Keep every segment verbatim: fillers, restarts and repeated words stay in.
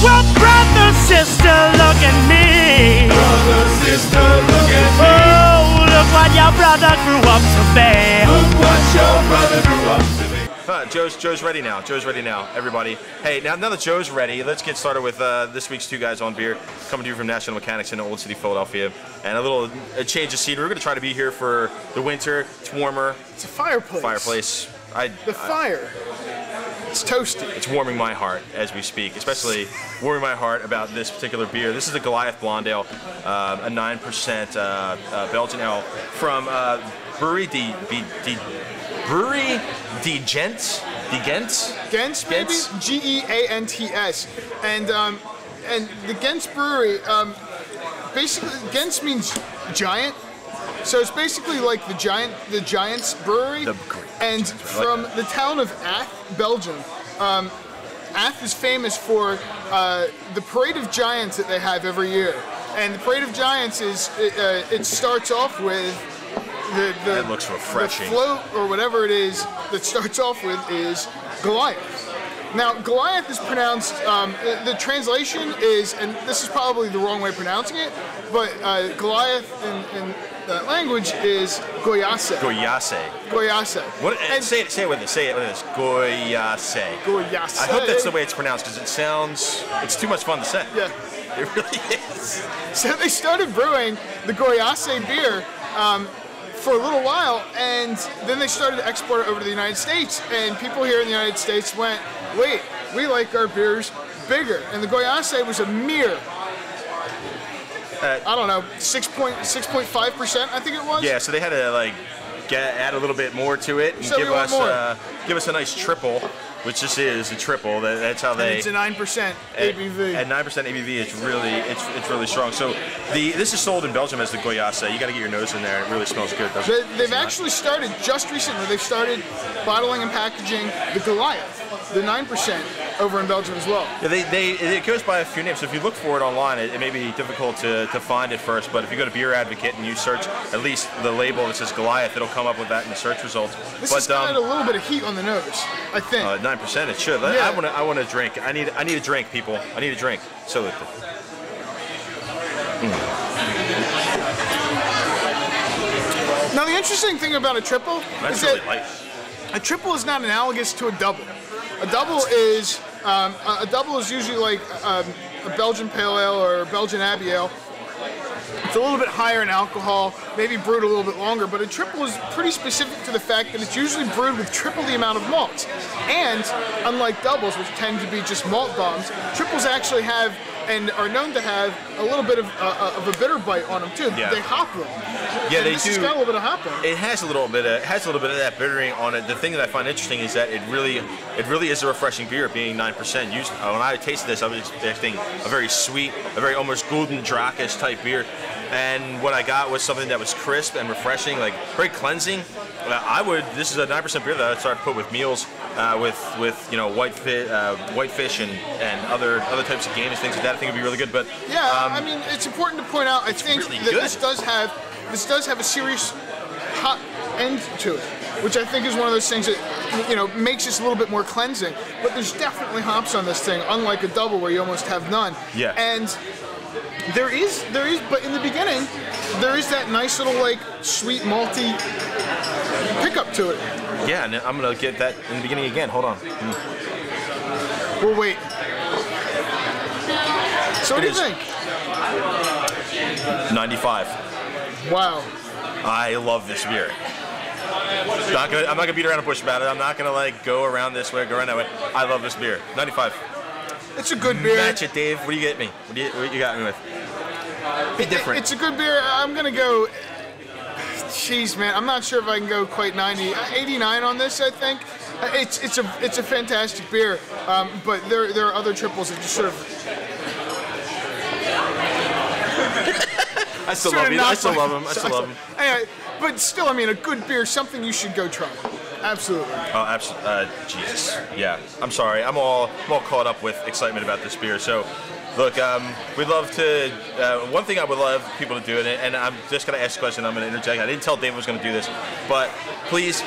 Well, brother, sister, look at me. Brother, sister, look at me. Oh, look what your brother grew up to be. Look what your brother grew up to be. Huh, Joe's, Joe's ready now. Joe's ready now, everybody. Hey, now, now that Joe's ready, let's get started with uh, this week's Two Guys on Beer, coming to you from National Mechanics in Old City, Philadelphia. And a little a change of scenery. We're going to try to be here for the winter. It's warmer. It's a fireplace. Fireplace. I, the fire. I, It's toasty. It's warming my heart as we speak, especially warming my heart about this particular beer. This is the Goliath Blonde Ale, uh, a nine percent uh, uh, Belgian ale from uh, Brasserie Des Brasserie Des Géants. Des Gens? Gens, maybe? G E A N T S. And, um, and the Gens Brewery, um, basically, Gens means giant. So it's basically like the giant, the Giants Brewery, the and from like the town of Ath, Belgium. Um, Ath is famous for uh, the Parade of Giants that they have every year, and the Parade of Giants is it, uh, it starts off with the the, it looks refreshing. The float or whatever it is that starts off with is Goliath. Now, Goliath is pronounced, um, the translation is, and this is probably the wrong way of pronouncing it, but uh, Goliath in, in that language is Gouyasse. Gouyasse. Gouyasse. What, and say, it, say it with us, say it with us. Gouyasse. Gouyasse. I hope that's the way it's pronounced, because it sounds, it's too much fun to say. Yeah. It really is. So they started brewing the Gouyasse beer um, for a little while, and then they started to export it over to the United States, and people here in the United States went, wait, we like our beers bigger. And the Gouyasse was a mere, uh, I don't know, six point five percent, I think it was. Yeah, so they had to like get, add a little bit more to it and so give us uh, give us a nice triple, which this is a triple. That, that's how they. And it's a nine percent A B V. At nine percent A B V, it's really it's it's really strong. So the this is sold in Belgium as the Gouyasse. You got to get your nose in there. It really smells good. Doesn't they, it? They've actually started just recently. They've started bottling and packaging the Goliath. The nine percent over in Belgium as well. Yeah, they, they, it goes by a few names. So if you look for it online, it, it may be difficult to, to find at first, but if you go to Beer Advocate and you search at least the label that says Goliath, it'll come up with that in the search results. This has got um, a little bit of heat on the nose, I think. Uh, nine percent, it should. Yeah. I want to I want a drink. I need, I need a drink, people. I need a drink. So look. Mm. Now, the interesting thing about a triple That's is really that light. A triple is not analogous to a double. A double is um, a double is usually like um, a Belgian pale ale or a Belgian abbey ale. It's a little bit higher in alcohol, maybe brewed a little bit longer, but a triple is pretty specific to the fact that it's usually brewed with triple the amount of malts. And unlike doubles, which tend to be just malt bombs, triples actually have and are known to have a little bit of, uh, of a bitter bite on them too. Yeah. They hop them. Yeah, and they this do. It's got a little bit of hop on it. It has a little bit. Of, it has a little bit of that bittering on it. The thing that I find interesting is that it really, it really is a refreshing beer, being nine percent. When I tasted this, I was expecting a very sweet, a very almost Gulden Drakish type beer, and what I got was something that was crisp and refreshing, like very cleansing. I would. This is a nine percent beer that I'd start to put with meals, uh, with with you know white fi uh, whitefish and and other other types of games, things like that. I think would be really good, but yeah, um, I mean, it's important to point out. I think really that good. this does have this does have a serious hop end to it, which I think is one of those things that you know makes this a little bit more cleansing. But there's definitely hops on this thing, unlike a double where you almost have none. Yeah, and there is there is, but in the beginning, there is that nice little like sweet malty pickup to it. Yeah, and I'm gonna get that in the beginning again. Hold on. Mm. We'll wait. So what do you think? ninety-five. Wow. I love this beer. Not gonna, I'm not gonna beat around a bush about it. I'm not gonna like go around this way, go around that way. I love this beer. ninety-five. It's a good beer. Match it, Dave. What do you get me? What do you, what you got me with? Be different. It, it's a good beer. I'm gonna go. Jeez, man. I'm not sure if I can go quite ninety. eighty-nine on this, I think. It's it's a it's a fantastic beer. Um, but there there are other triples that just sort of. I still sort love you. I still like, love them. I still love them. Anyway, but still, I mean, a good beer, something you should go try. Absolutely. Oh, absolutely. Uh, Jesus. Yeah. I'm sorry. I'm all, I'm all caught up with excitement about this beer. So, look, um, we'd love to. Uh, one thing I would love people to do, and, and I'm just going to ask a question. I'm going to interject. I didn't tell Dave I was going to do this, but please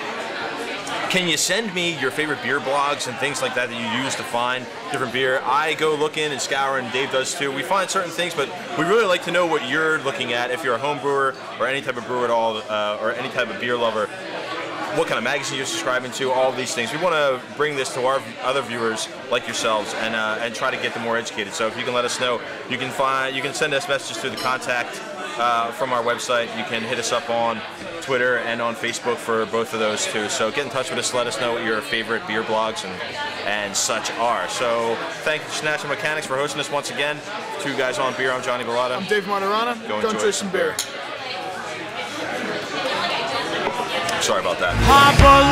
Can you send me your favorite beer blogs and things like that that you use to find different beer? I go looking and scouring, Dave does too. We find certain things, but we really like to know what you're looking at. If you're a home brewer or any type of brewer at all, uh, or any type of beer lover, what kind of magazine you're subscribing to, all these things. We want to bring this to our other viewers like yourselves and uh, and try to get them more educated. So if you can let us know, you can find, you can send us messages through the contact uh, from our website. You can hit us up on Twitter and on Facebook for both of those too. So get in touch with us. Let us know what your favorite beer blogs and and such are. So thank you to National Mechanics for hosting us once again. Two Guys on Beer. I'm Johnny Bilotta. I'm Dave Martorana. Go enjoy some beer. beer. Sorry about that. Papa